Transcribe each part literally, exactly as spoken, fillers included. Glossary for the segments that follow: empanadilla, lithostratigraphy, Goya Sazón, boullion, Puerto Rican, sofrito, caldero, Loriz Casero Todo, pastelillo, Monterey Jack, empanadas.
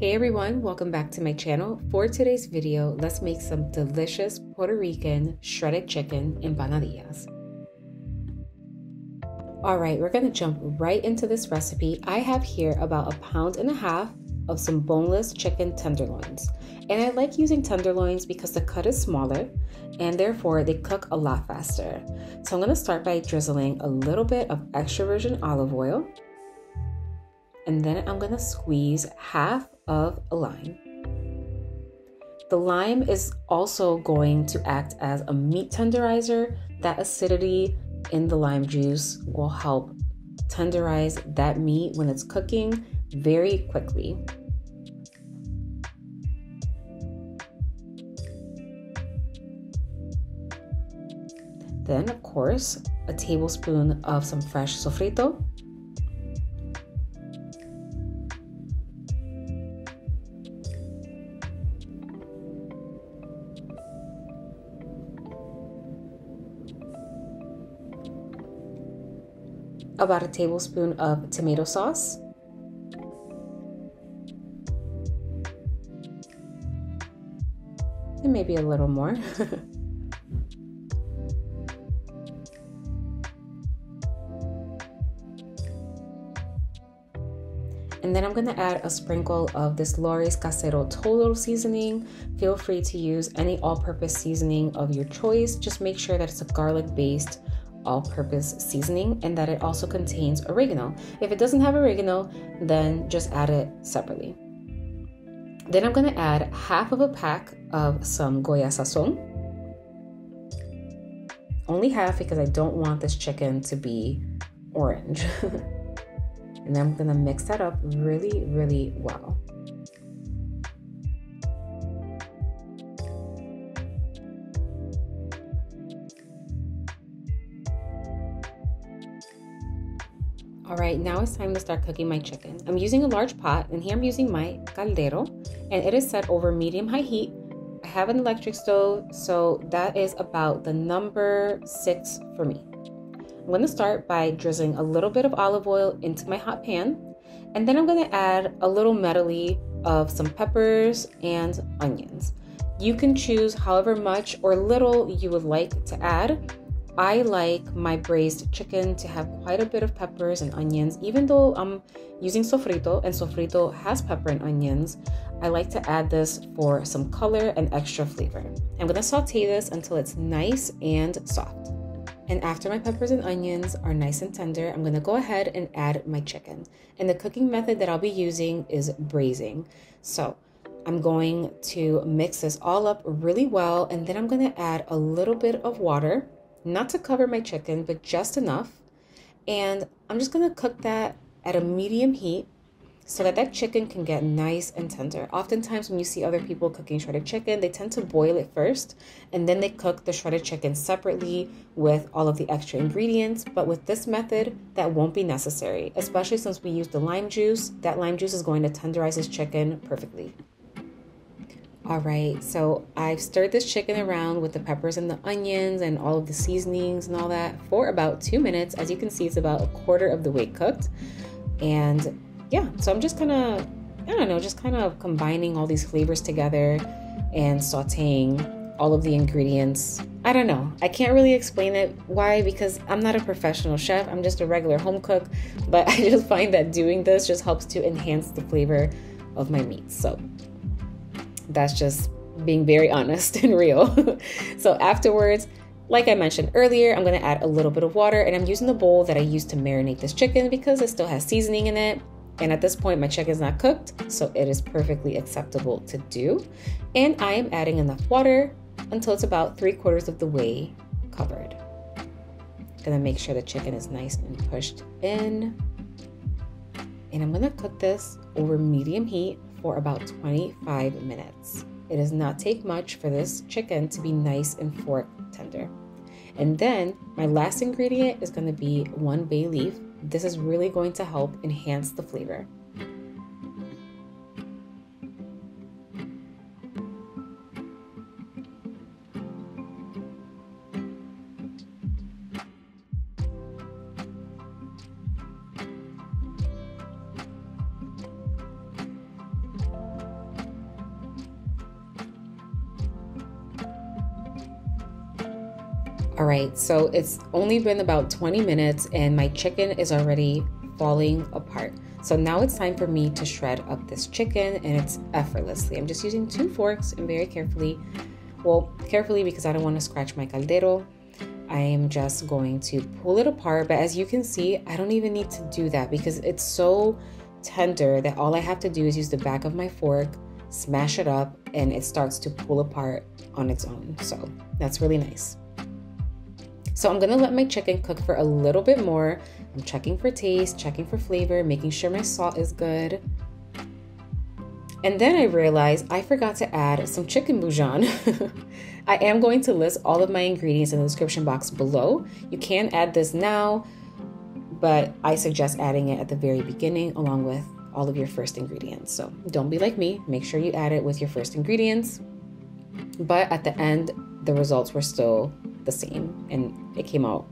Hey everyone, welcome back to my channel. For today's video, let's make some delicious Puerto Rican shredded chicken empanadillas. All right, we're gonna jump right into this recipe. I have here about a pound and a half of some boneless chicken tenderloins. And I like using tenderloins because the cut is smaller and therefore they cook a lot faster. So I'm gonna start by drizzling a little bit of extra virgin olive oil. And then I'm gonna squeeze half of a lime. The lime is also going to act as a meat tenderizer. That acidity in the lime juice will help tenderize that meat when it's cooking very quickly. Then, of course, a tablespoon of some fresh sofrito. About a tablespoon of tomato sauce, and maybe a little more. And then I'm gonna add a sprinkle of this Loriz Casero Todo seasoning. Feel free to use any all-purpose seasoning of your choice. Just make sure that it's a garlic-based all-purpose seasoning and that it also contains oregano. If it doesn't have oregano, then just add it separately. Then I'm gonna add half of a pack of some Goya Sazón. Only half because I don't want this chicken to be orange. And I'm gonna mix that up really, really well. All right, now it's time to start cooking my chicken. I'm using a large pot, and here I'm using my caldero, and it is set over medium-high heat. I have an electric stove, so that is about the number six for me. I'm gonna start by drizzling a little bit of olive oil into my hot pan, and then I'm gonna add a little medley of some peppers and onions. You can choose however much or little you would like to add. I like my braised chicken to have quite a bit of peppers and onions. Even though I'm using sofrito and sofrito has pepper and onions, I like to add this for some color and extra flavor. I'm gonna saute this until it's nice and soft. And after my peppers and onions are nice and tender, I'm gonna go ahead and add my chicken. And the cooking method that I'll be using is braising. So I'm going to mix this all up really well, and then I'm gonna add a little bit of water. Not to cover my chicken, but just enough. And I'm just gonna cook that at a medium heat so that that chicken can get nice and tender. Oftentimes when you see other people cooking shredded chicken, they tend to boil it first and then they cook the shredded chicken separately with all of the extra ingredients. But with this method, that won't be necessary, especially since we use the lime juice. That lime juice is going to tenderize this chicken perfectly. All right, so I've stirred this chicken around with the peppers and the onions and all of the seasonings and all that for about two minutes. As you can see, it's about a quarter of the way cooked. And yeah, so I'm just kind of, I don't know, just kind of combining all these flavors together and sauteing all of the ingredients. I don't know, I can't really explain it. Why? Because I'm not a professional chef, I'm just a regular home cook, but I just find that doing this just helps to enhance the flavor of my meats. So that's just being very honest and real. So afterwards, like I mentioned earlier, I'm gonna add a little bit of water, and I'm using the bowl that I used to marinate this chicken because it still has seasoning in it. And at this point, my chicken's not cooked, so it is perfectly acceptable to do. And I am adding enough water until it's about three quarters of the way covered. Gonna make sure the chicken is nice and pushed in. And I'm gonna cook this over medium heat for about twenty-five minutes. It does not take much for this chicken to be nice and fork tender. And then my last ingredient is gonna be one bay leaf. This is really going to help enhance the flavor. All right, so it's only been about twenty minutes and my chicken is already falling apart. So now it's time for me to shred up this chicken, and it's effortlessly. I'm just using two forks and very carefully, well, carefully because I don't want to scratch my caldero. I am just going to pull it apart, but as you can see, I don't even need to do that because it's so tender that all I have to do is use the back of my fork, smash it up, and it starts to pull apart on its own. So that's really nice. So I'm gonna let my chicken cook for a little bit more. I'm checking for taste, checking for flavor, making sure my salt is good. And then I realized I forgot to add some chicken bouillon. I am going to list all of my ingredients in the description box below. You can add this now, but I suggest adding it at the very beginning along with all of your first ingredients. So don't be like me, make sure you add it with your first ingredients. But at the end, the results were still the same and it came out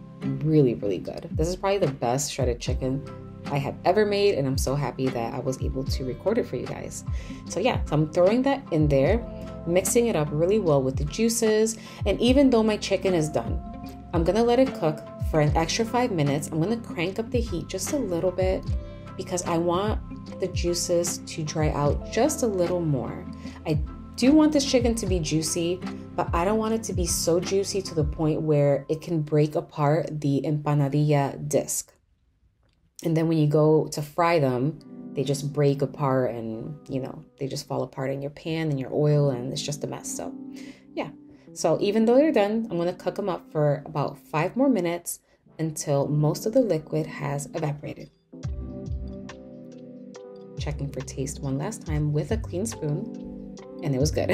really, really good. This is probably the best shredded chicken I have ever made, and I'm so happy that I was able to record it for you guys. So yeah, so I'm throwing that in there, mixing it up really well with the juices, and even though my chicken is done, I'm gonna let it cook for an extra five minutes. I'm gonna crank up the heat just a little bit because I want the juices to dry out just a little more. I do want this chicken to be juicy, but I don't want it to be so juicy to the point where it can break apart the empanadilla disc. And then when you go to fry them, they just break apart and, you know, they just fall apart in your pan and your oil, and it's just a mess. So yeah, so even though they're done, I'm gonna cook them up for about five more minutes until most of the liquid has evaporated. Checking for taste one last time with a clean spoon, and it was good.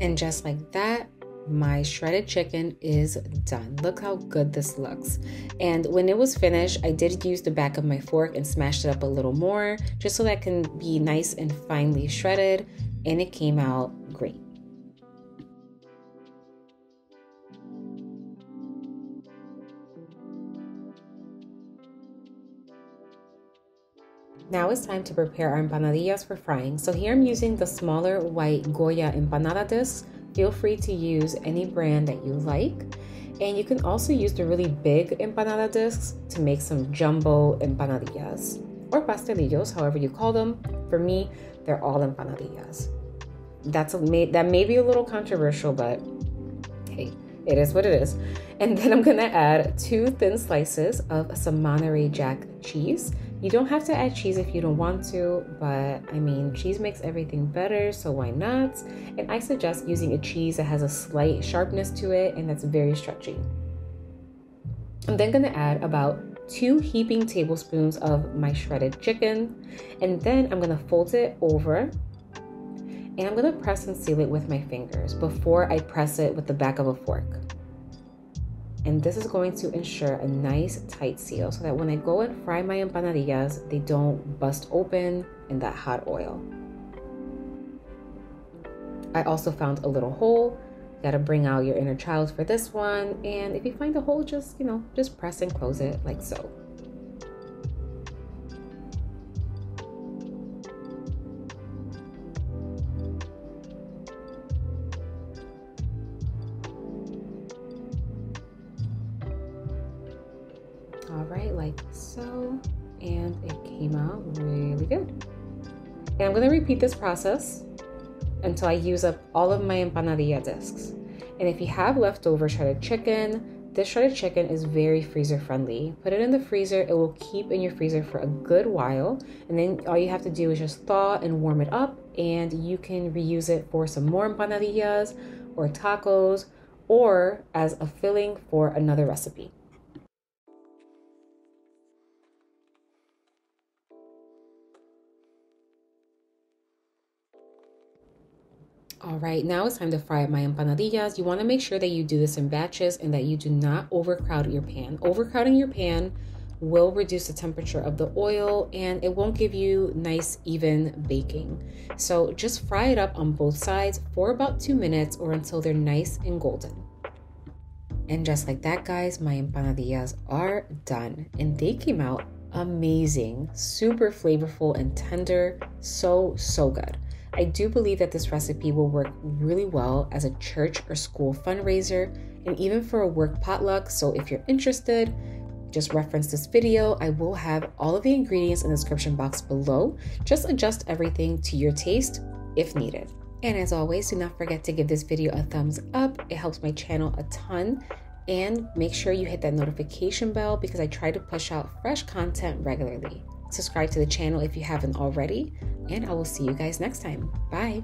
And just like that, my shredded chicken is done. Look how good this looks. And when it was finished, I did use the back of my fork and smashed it up a little more just so that can be nice and finely shredded, and it came out great. Now it's time to prepare our empanadillas for frying. So here I'm using the smaller white Goya empanada discs. Feel free to use any brand that you like. And you can also use the really big empanada discs to make some jumbo empanadillas or pastelillos, however you call them. For me, they're all empanadillas. That's a, that may be a little controversial, but hey, it is what it is. And then I'm gonna add two thin slices of some Monterey Jack cheese. You don't have to add cheese if you don't want to, but I mean, cheese makes everything better, so why not? And I suggest using a cheese that has a slight sharpness to it and that's very stretchy. I'm then gonna add about two heaping tablespoons of my shredded chicken, and then I'm gonna fold it over, and I'm gonna press and seal it with my fingers before I press it with the back of a fork. And this is going to ensure a nice tight seal so that when I go and fry my empanadillas, they don't bust open in that hot oil. I also found a little hole. You gotta bring out your inner child for this one. And if you find a hole, just, you know, just press and close it like so. Alright, like so, and it came out really good. And I'm gonna repeat this process until I use up all of my empanadilla discs. And if you have leftover shredded chicken, this shredded chicken is very freezer friendly. Put it in the freezer, it will keep in your freezer for a good while, and then all you have to do is just thaw and warm it up, and you can reuse it for some more empanadillas or tacos or as a filling for another recipe. All right, now it's time to fry up my empanadillas. You want to make sure that you do this in batches and that you do not overcrowd your pan. Overcrowding your pan will reduce the temperature of the oil and it won't give you nice even baking. So just fry it up on both sides for about two minutes or until they're nice and golden. And just like that, guys, my empanadillas are done and they came out amazing, super flavorful and tender, so, so good. I do believe that this recipe will work really well as a church or school fundraiser and even for a work potluck. So if you're interested, just reference this video. I will have all of the ingredients in the description box below. Just adjust everything to your taste if needed. And as always, do not forget to give this video a thumbs up. It helps my channel a ton. And make sure you hit that notification bell because I try to push out fresh content regularly. Subscribe to the channel if you haven't already, and I will see you guys next time. Bye!